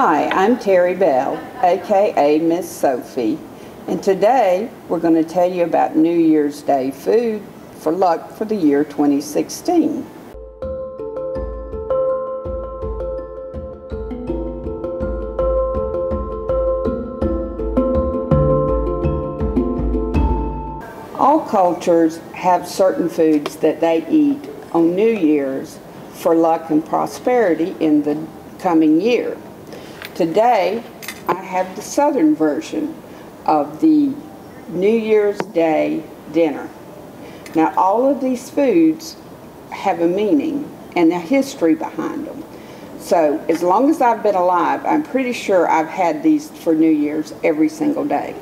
Hi, I'm Terry Bell, aka Miss Sophie, and today we're going to tell you about New Year's Day food for luck for the year 2016. All cultures have certain foods that they eat on New Year's for luck and prosperity in the coming year. Today, I have the southern version of the New Year's Day dinner. Now, all of these foods have a meaning and a history behind them. So, as long as I've been alive, I'm pretty sure I've had these for New Year's every single day.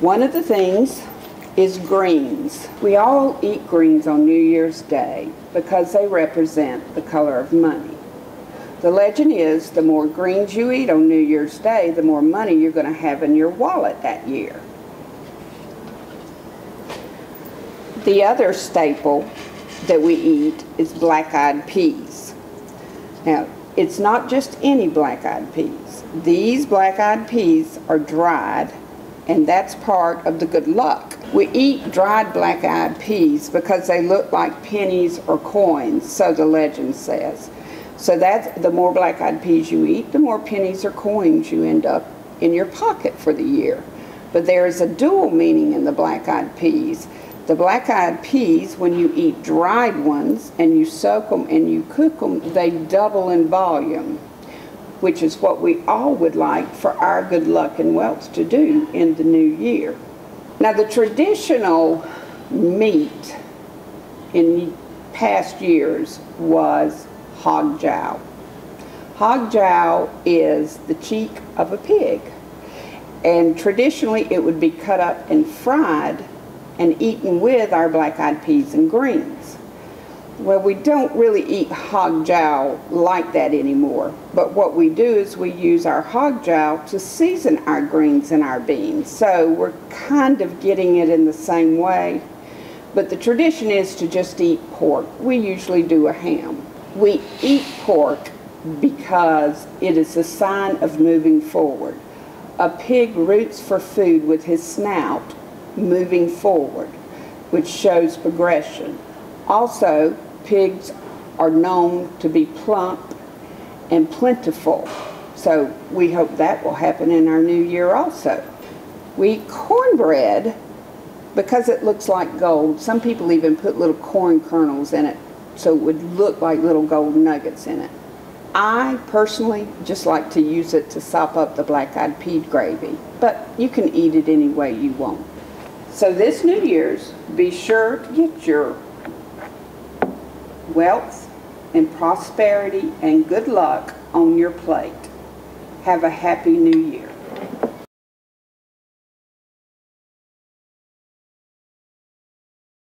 One of the things is greens. We all eat greens on New Year's Day because they represent the color of money. The legend is the more greens you eat on New Year's Day, the more money you're going to have in your wallet that year. The other staple that we eat is black-eyed peas. Now, it's not just any black-eyed peas. These black-eyed peas are dried, and that's part of the good luck. We eat dried black-eyed peas because they look like pennies or coins, so the legend says. So that's, the more black-eyed peas you eat, the more pennies or coins you end up in your pocket for the year. But there is a dual meaning in the black-eyed peas. The black-eyed peas, when you eat dried ones and you soak them and you cook them, they double in volume, which is what we all would like for our good luck and wealth to do in the new year. Now, the traditional meat in past years was hog jowl. Hog jowl is the cheek of a pig, and traditionally it would be cut up and fried and eaten with our black-eyed peas and greens. Well, we don't really eat hog jowl like that anymore, but what we do is we use our hog jowl to season our greens and our beans, so we're kind of getting it in the same way, but the tradition is to just eat pork. We usually do a ham. We eat pork because it is a sign of moving forward. A pig roots for food with his snout moving forward, which shows progression. Also, pigs are known to be plump and plentiful, so we hope that will happen in our new year also. We eat cornbread because it looks like gold. Some people even put little corn kernels in it, so it would look like little gold nuggets in it. I personally just like to use it to sop up the black-eyed pea gravy, but you can eat it any way you want. So this New Year's, be sure to get your wealth and prosperity and good luck on your plate. Have a happy New Year.